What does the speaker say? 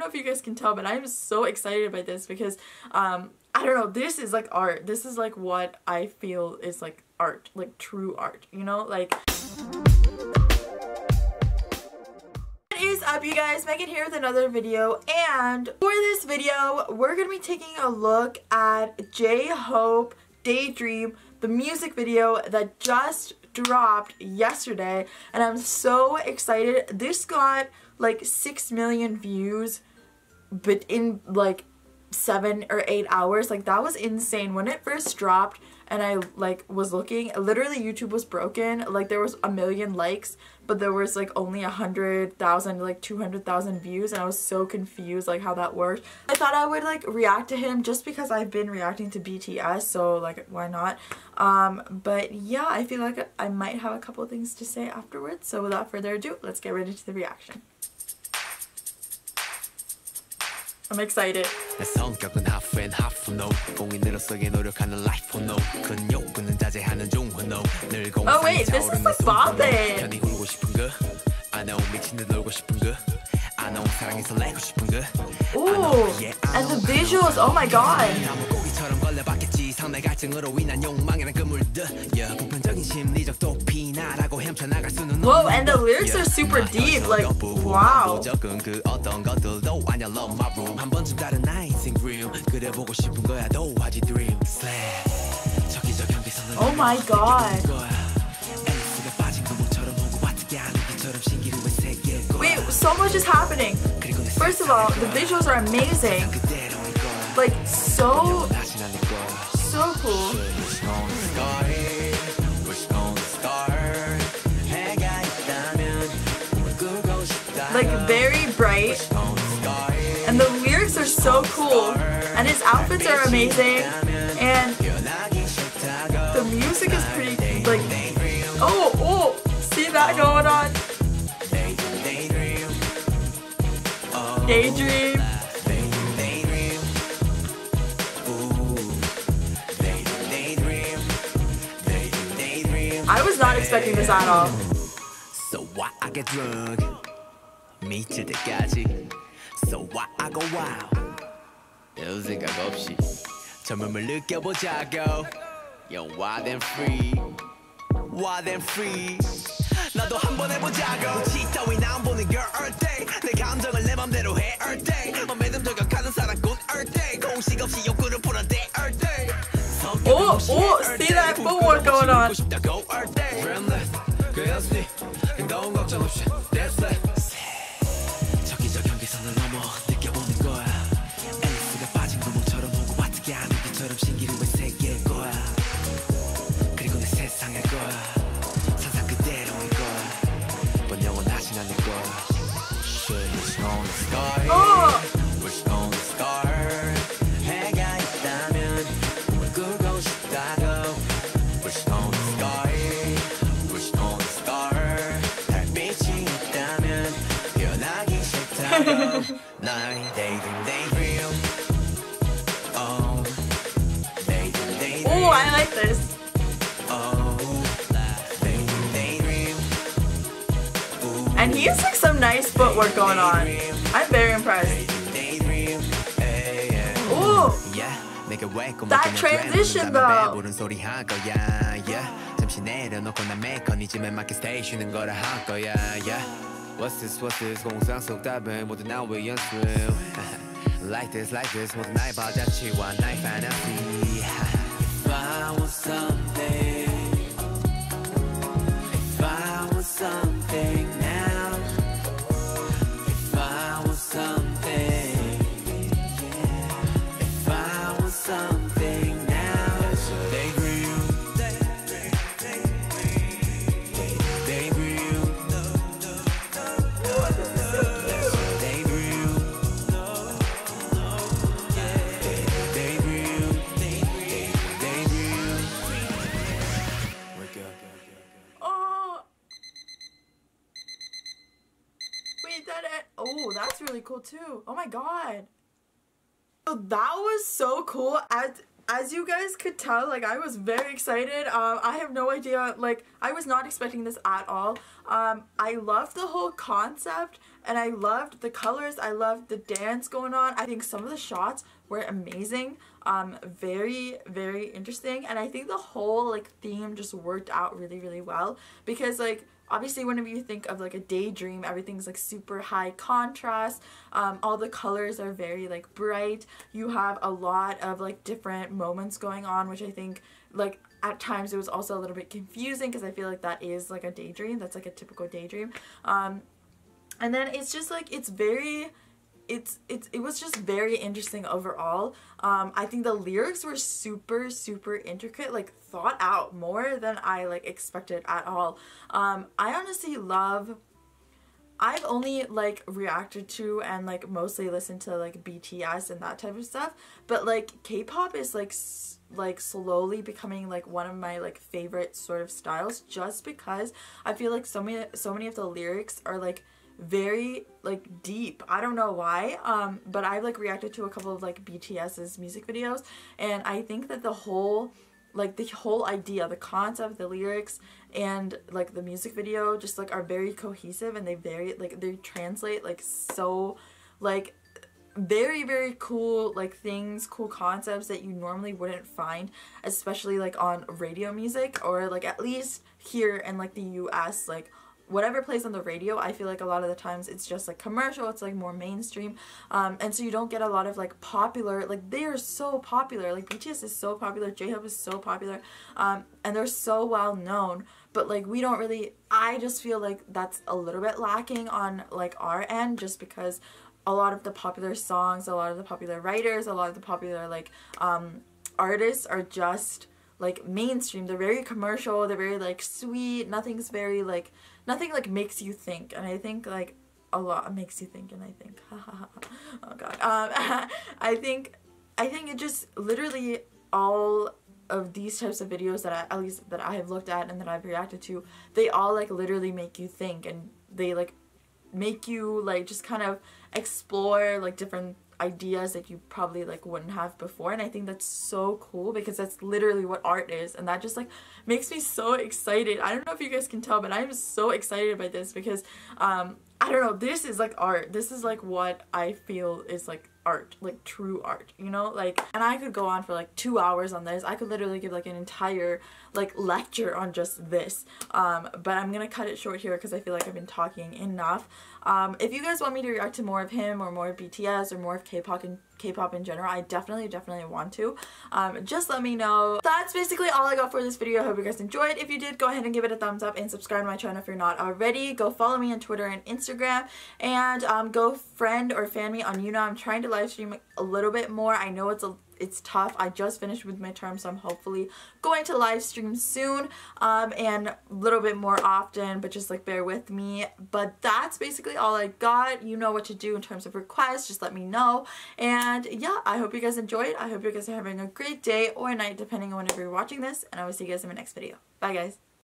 I don't know if you guys can tell, but I'm so excited by this because I don't know, this is like art. This is like what I feel is like art, like true art, you know, like. What is up, you guys? Megan here with another video, and for this video we're gonna be taking a look at J-Hope Daydream, the music video that just dropped yesterday, and I'm so excited. This got like 6 million views but in like 7 or 8 hours. Like, that was insane. When it first dropped and I like was looking, literally YouTube was broken. Like, there was 1 million likes but there was like only 100,000, like 200,000 views, and I was so confused like how that worked. I thought I would like react to him just because I've been reacting to BTS, so like why not. But yeah, I feel like I might have a couple things to say afterwards, so without further ado, let's get right into the reaction. I'm excited. Oh wait, this is the bopping! Ooh, and the visuals, oh my god! Whoa, and the lyrics are super deep, like, wow! Oh my god! Wait, so much is happening! First of all, the visuals are amazing. Like, so cool. Like, very bright. And the lyrics are so cool. And his outfits are amazing. And the music is pretty, like, oh, see that going on? Daydream. I was not expecting this at all. So why I get drunk? Me to the gadget. So why I go wild? There's a gap up she. Yo, why them free? Why them free? 나도 한번 해보자고. 지따위 난 보는 girl all day. 내 감정을 내 맘대로 해 all day. 맘에 든 저격하는 사람 군 all day. 공식 없이 욕구를 풀어대 all day. Oh, oh, see that footwork going on. Go all day. Dreamless, 그였으니 너무 걱정 없이 that's it. 저기저 경계선을 넘어 느껴보는 거야. 에이스가 빠진 구멍처럼 오고 어떻게 하는 것처럼 신기루의 세계일 거야. 그리고 내 세상일 거야. Oh, I like this. And he has like some nice footwork going on. I'm very impressed. Oh, that transition though. What's this? Like this, if I want something now, Cool too. Oh my god. So that was so cool. I As you guys could tell, like, I was very excited. I have no idea, like, I was not expecting this at all. I loved the whole concept, and I loved the colors. I loved the dance going on. I think some of the shots were amazing, very, very interesting, and I think the whole, like, theme just worked out really, really well, because, like, obviously, whenever you think of, like, a daydream, everything's, like, super high contrast. All the colors are very, like, bright. You have a lot of, like, different moments going on, which I think, like, at times it was also a little bit confusing because I feel like that is, like, a daydream. That's, like, a typical daydream. And then it's just, like, it's very... It was just very interesting overall. I think the lyrics were super, super intricate, like thought out more than I like expected at all. I honestly love, I've only like reacted to and like mostly listened to like BTS and that type of stuff, but like K-pop is like slowly becoming like one of my like favorite sort of styles, just because I feel like so many of the lyrics are like very like deep. I don't know why, but I've like reacted to a couple of like BTS's music videos, and I think that the whole idea, the concept, the lyrics, and like the music video just like are very cohesive, and they translate like so like very, very cool like things, cool concepts that you normally wouldn't find, especially like on radio music, or like at least here in like the US, like whatever plays on the radio. I feel like a lot of the times it's just like commercial, it's like more mainstream, and so you don't get a lot of like popular, like they are so popular, like BTS is so popular, J-Hope is so popular, and they're so well known, but like we don't really, I just feel like that's a little bit lacking on like our end, just because a lot of the popular songs, a lot of the popular writers, a lot of the popular like artists are just like mainstream. They're very commercial, they're very like sweet, nothing's very like, nothing like makes you think, and I think like a lot makes you think, and I think oh god, I think it just literally all of these types of videos that I, at least that I have looked at and that I've reacted to, they all like literally make you think, and they like make you like just kind of explore like different ideas that you probably like wouldn't have before, and I think that's so cool, because that's literally what art is, and that just like makes me so excited. I don't know if you guys can tell, but I'm so excited by this, because I don't know, this is like art, this is like what I feel is like art, like true art, you know, like, and I could go on for like 2 hours on this. I could literally give like an entire like lecture on just this, but I'm gonna cut it short here because I feel like I've been talking enough. If you guys want me to react to more of him, or more of BTS, or more of K-pop in general, I definitely want to. Just let me know. That's basically all I got for this video. I hope you guys enjoyed. If you did, go ahead and give it a thumbs up and subscribe to my channel if you're not already. Go follow me on Twitter and Instagram, and go friend or fan me on YouNow. I'm trying to live stream a little bit more. I know it's tough. I just finished with my term, so I'm hopefully going to live stream soon, and a little bit more often, but just like bear with me. But that's basically all I got. You know what to do in terms of requests, just let me know. And yeah, I hope you guys enjoyed. I hope you guys are having a great day or night, depending on whenever you're watching this, and I will see you guys in my next video. Bye guys.